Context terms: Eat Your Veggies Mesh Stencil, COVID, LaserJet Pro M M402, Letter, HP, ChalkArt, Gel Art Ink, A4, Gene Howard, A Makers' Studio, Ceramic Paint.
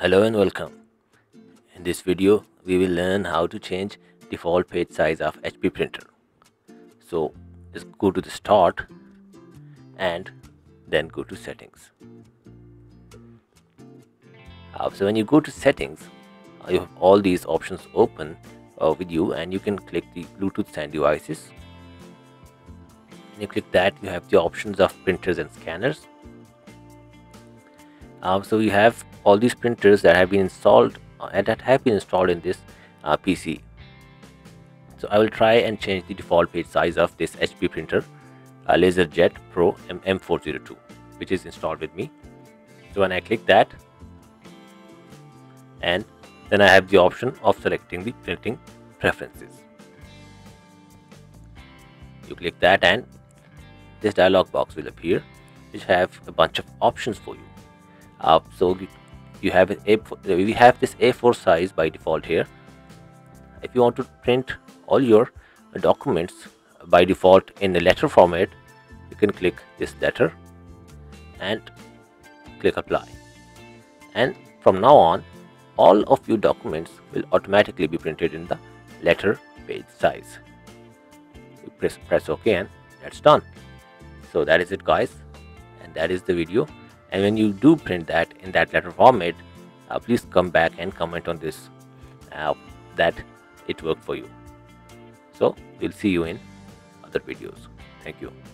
Hello and welcome. In this video we will learn how to change default page size of HP printer. So just go to the start and then go to settings. So when you go to settings, you have all these options open with you, and you can click the Bluetooth and devices. When you click that, you have the options of printers and scanners. So you have all these printers that have been installed in this PC. So I will try and change the default page size of this HP printer, LaserJet Pro M M402, which is installed with me. So when I click that, and then I have the option of selecting the printing preferences. You click that and this dialog box will appear, which have a bunch of options for you. So you have this A4 size by default here. If you want to print all your documents by default in the letter format, you can click this letter and click apply, and from now on all of your documents will automatically be printed in the letter page size. You press OK and that's done. So that is it, guys, and that is the video. And when you do print that in that letter format, please come back and comment on this that it worked for you. So we'll see you in other videos. Thank you.